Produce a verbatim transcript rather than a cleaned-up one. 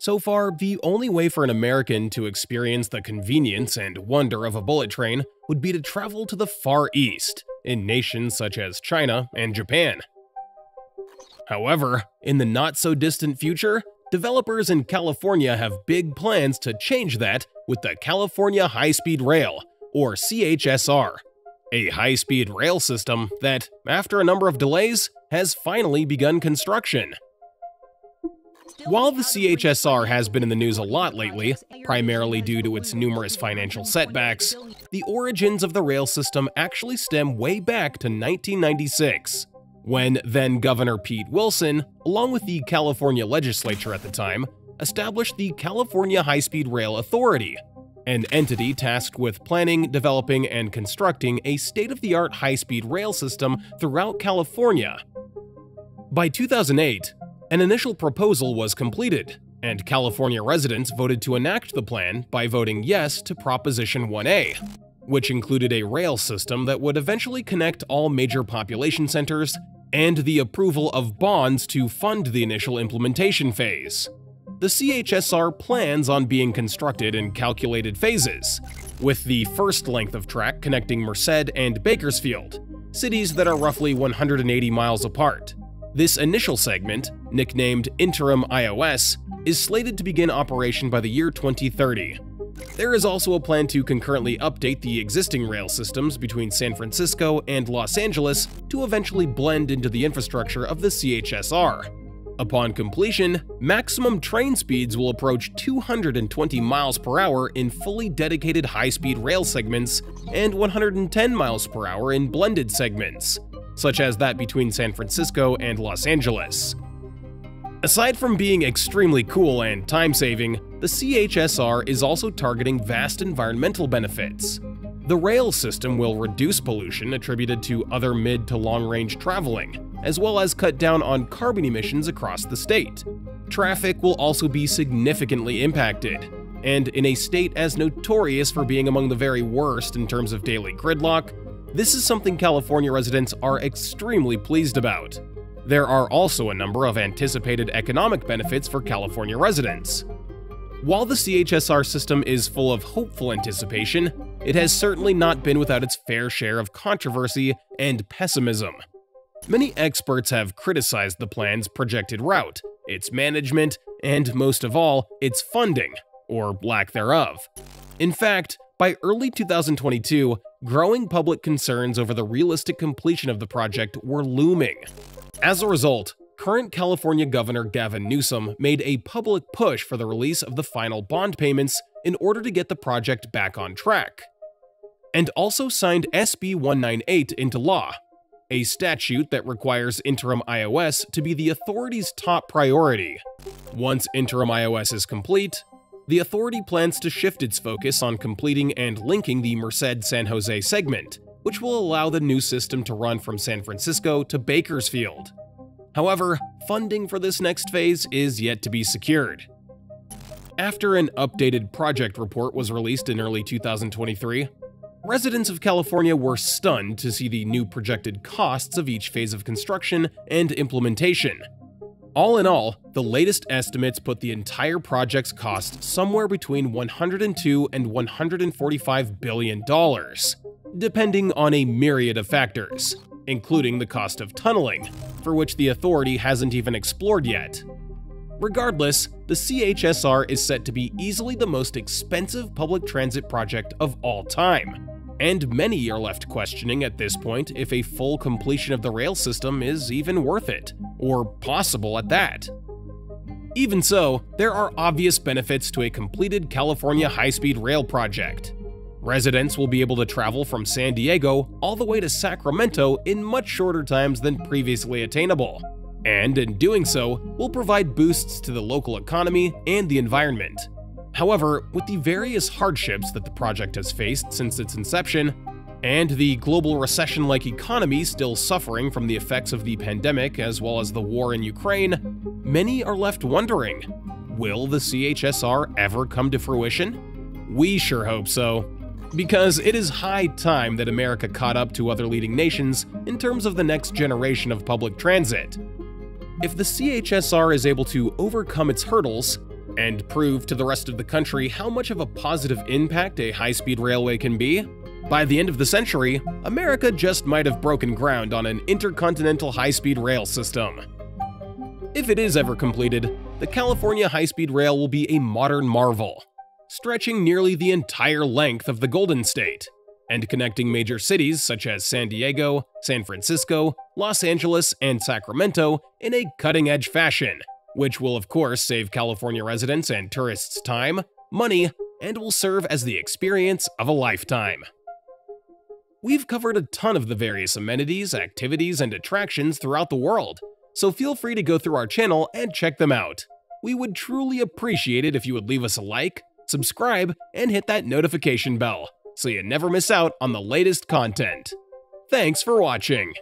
So far, the only way for an American to experience the convenience and wonder of a bullet train would be to travel to the Far East, in nations such as China and Japan. However, in the not-so-distant future, developers in California have big plans to change that with the California High-Speed Rail, or C H S R, a high-speed rail system that, after a number of delays, has finally begun construction. While the C H S R has been in the news a lot lately, primarily due to its numerous financial setbacks, the origins of the rail system actually stem way back to nineteen ninety-six, when then-Governor Pete Wilson, along with the California legislature at the time, established the California High-Speed Rail Authority, an entity tasked with planning, developing, and constructing a state-of-the-art high-speed rail system throughout California. By two thousand eight, an initial proposal was completed, and California residents voted to enact the plan by voting yes to Proposition one A, which included a rail system that would eventually connect all major population centers and the approval of bonds to fund the initial implementation phase. The C H S R plans on being constructed in calculated phases, with the first length of track connecting Merced and Bakersfield, cities that are roughly one hundred eighty miles apart. This initial segment, nicknamed Interim iOS, is slated to begin operation by the year twenty thirty. There is also a plan to concurrently update the existing rail systems between San Francisco and Los Angeles to eventually blend into the infrastructure of the C H S R. Upon completion, maximum train speeds will approach two hundred twenty miles per hour in fully dedicated high-speed rail segments and one hundred ten miles per hour in blended segments, such as that between San Francisco and Los Angeles. Aside from being extremely cool and time-saving, the C H S R is also targeting vast environmental benefits. The rail system will reduce pollution attributed to other mid- to long-range traveling, as well as cut down on carbon emissions across the state. Traffic will also be significantly impacted, and in a state as notorious for being among the very worst in terms of daily gridlock, this is something California residents are extremely pleased about. There are also a number of anticipated economic benefits for California residents. While the C H S R system is full of hopeful anticipation, it has certainly not been without its fair share of controversy and pessimism. Many experts have criticized the plan's projected route, its management, and most of all, its funding, or lack thereof. In fact, by early two thousand twenty-two, growing public concerns over the realistic completion of the project were looming. As a result, current California Governor Gavin Newsom made a public push for the release of the final bond payments in order to get the project back on track, and also signed S B one ninety-eight into law, a statute that requires Interim iOS to be the authority's top priority. Once Interim iOS is complete, the authority plans to shift its focus on completing and linking the Merced-San Jose segment, which will allow the new system to run from San Francisco to Bakersfield. However, funding for this next phase is yet to be secured. After an updated project report was released in early two thousand twenty-three, residents of California were stunned to see the new projected costs of each phase of construction and implementation. All in all, the latest estimates put the entire project's cost somewhere between one hundred two and one hundred forty-five billion dollars, depending on a myriad of factors, including the cost of tunneling, for which the authority hasn't even explored yet. Regardless, the C H S R is set to be easily the most expensive public transit project of all time, and many are left questioning at this point if a full completion of the rail system is even worth it, or possible at that. Even so, there are obvious benefits to a completed California high-speed rail project. Residents will be able to travel from San Diego all the way to Sacramento in much shorter times than previously attainable, and in doing so, will provide boosts to the local economy and the environment. However, with the various hardships that the project has faced since its inception, and the global recession-like economy still suffering from the effects of the pandemic as well as the war in Ukraine, many are left wondering, will the C H S R ever come to fruition? We sure hope so, because it is high time that America caught up to other leading nations in terms of the next generation of public transit. If the C H S R is able to overcome its hurdles and prove to the rest of the country how much of a positive impact a high-speed railway can be, by the end of the century, America just might have broken ground on an intercontinental high-speed rail system. If it is ever completed, the California High-Speed Rail will be a modern marvel, stretching nearly the entire length of the Golden State, and connecting major cities such as San Diego, San Francisco, Los Angeles, and Sacramento in a cutting-edge fashion, which will of course save California residents and tourists time, money, and will serve as the experience of a lifetime. We've covered a ton of the various amenities, activities, and attractions throughout the world, so feel free to go through our channel and check them out. We would truly appreciate it if you would leave us a like, subscribe, and hit that notification bell, so you never miss out on the latest content. Thanks for watching!